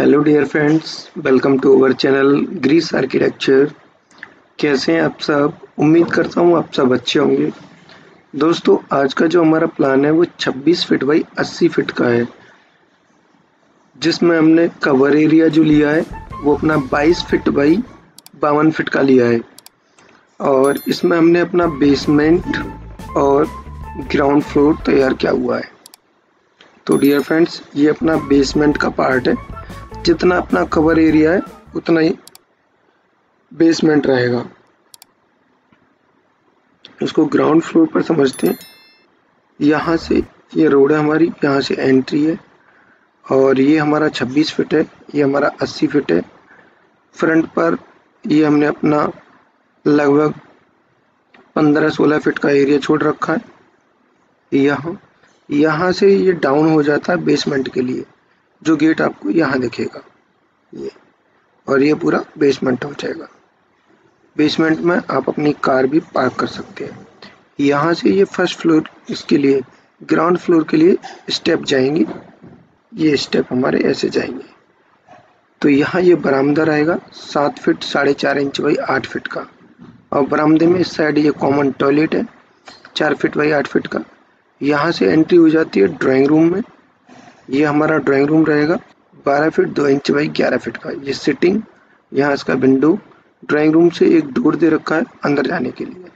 Hello dear friends, welcome to our channel Greece architecture. कैसे हैं आप सब? उम्मीद करता हूं आप सब अच्छे होंगे। दोस्तों, आज का जो हमारा प्लान है वो 26 फीट बाई 80 फीट का है, जिसमें हमने कवर एरिया जो लिया है वो अपना 22 फीट बाई 52 फीट का लिया है। और इसमें हमने अपना बेसमेंट और ग्राउंड फ्लोर तैयार किया हुआ है। तो डियर फ्रेंड्स, ये अपना बेसमेंट का पार्ट है। जितना अपना कवर एरिया है उतना ही बेसमेंट रहेगा। उसको ग्राउंड फ्लोर पर समझते हैं। यहाँ से ये रोड है हमारी, यहाँ से एंट्री है और ये हमारा 26 फीट है, ये हमारा 80 फीट है। फ्रंट पर ये हमने अपना लगभग 15-16 फीट का एरिया छोड़ रखा है। यहाँ से ये डाउन हो जाता है बेसमेंट के लिए, जो गेट आपको यहाँ दिखेगा ये, और ये पूरा बेसमेंट हो जाएगा। बेसमेंट में आप अपनी कार भी पार्क कर सकते हैं। यहाँ से ये फर्स्ट फ्लोर, इसके लिए ग्राउंड फ्लोर के लिए स्टेप जाएंगे, ये स्टेप हमारे ऐसे जाएंगे। तो यहाँ ये बरामदा रहेगा 7 फीट 4.5 इंच बाई 8 फीट का। और बरामदे में इस साइड ये कॉमन टॉयलेट है 4 फीट बाई 8 फीट का। यहाँ से एंट्री हो जाती है ड्राइंग रूम में। ये हमारा ड्राइंग रूम रहेगा 12 फीट 2 इंच बाई 11 फीट का। ये सिटिंग, यहाँ इसका विंडो, ड्राइंग रूम से एक डोर दे रखा है अंदर जाने के लिए।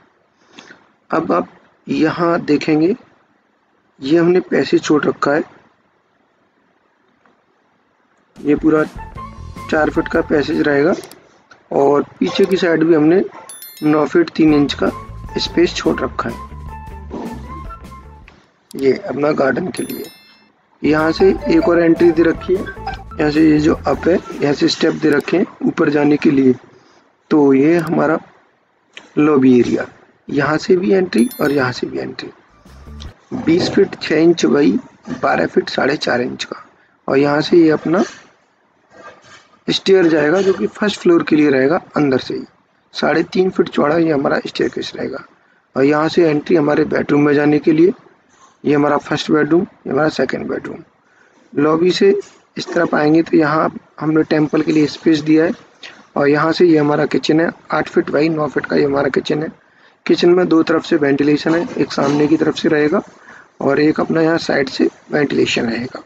अब आप यहाँ देखेंगे, ये हमने पैसे छोड़ रखा है, ये पूरा 4 फीट का पैसेज रहेगा। और पीछे की साइड भी हमने 9 फीट 3 इंच का स्पेस छोड़ रखा है, ये अपना गार्डन के लिए। यहाँ से एक और एंट्री दे रखी है, यहाँ से ये जो अप है, यहाँ से स्टेप दे रखे हैं ऊपर जाने के लिए। तो ये हमारा लॉबी एरिया, यहाँ से भी एंट्री और यहाँ से भी entry. 20 feet 6 inch by 12 feet 4.5 inch का। और यहाँ से ये अपना स्टेयर जाएगा, जो कि फर्स्ट फ्लोर के लिए रहेगा अंदर से ही। 3.5 फीट चौड़ा ये हमारा स्टेयरकेस रहेगा। और यहाँ से एंट्री हमारे बेडरूम में जाने के लिए, ये हमारा फर्स्ट बेडरूम, ये हमारा सेकंड बेडरूम। लॉबी से इस तरफ आएंगे तो यहाँ हमने टेंपल के लिए स्पेस दिया है। और यहाँ से ये हमारा किचन है, 8 फीट बाई 9 फीट का ये हमारा किचन है। किचन में दो तरफ से वेंटिलेशन है, एक सामने की तरफ से रहेगा और एक अपना यहाँ साइड से वेंटिलेशन रहेगा।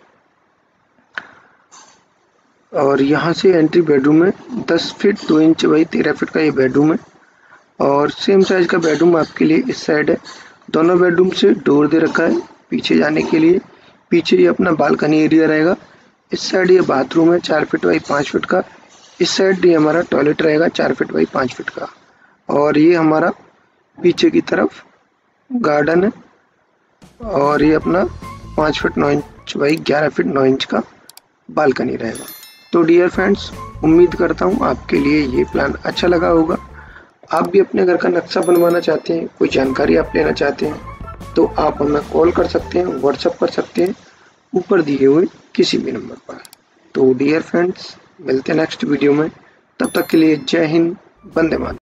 और यहाँ से एंट्री बेडरूम है, 10 फीट 2 इंच बाई 13 फीट का ये बेडरूम है। और सेम साइज का बेडरूम आपके लिए इस साइड है। दोनों बेडरूम से डोर दे रखा है पीछे जाने के लिए। पीछे ये अपना बालकनी एरिया रहेगा। इस साइड ये बाथरूम है 4 फीट बाई 5 फीट का। इस साइड ये हमारा टॉयलेट रहेगा 4 फीट बाई 5 फीट का। और ये हमारा पीछे की तरफ गार्डन है। और ये अपना 5 feet 9 inch by 11 feet 9 inch का बालकनी रहेगा। तो डियर फ्रेंड्स, उम्मीद करता हूँ आपके लिए ये प्लान अच्छा लगा होगा। आप भी अपने घर का नक्शा बनवाना चाहते हैं, कोई जानकारी आप लेना चाहते हैं, तो आप हमें कॉल कर सकते हैं, व्हाट्सएप कर सकते हैं ऊपर दिए हुए किसी भी नंबर पर। तो डियर फ्रेंड्स, मिलते हैं नेक्स्ट वीडियो में। तब तक के लिए जय हिंद, वंदे मातरम।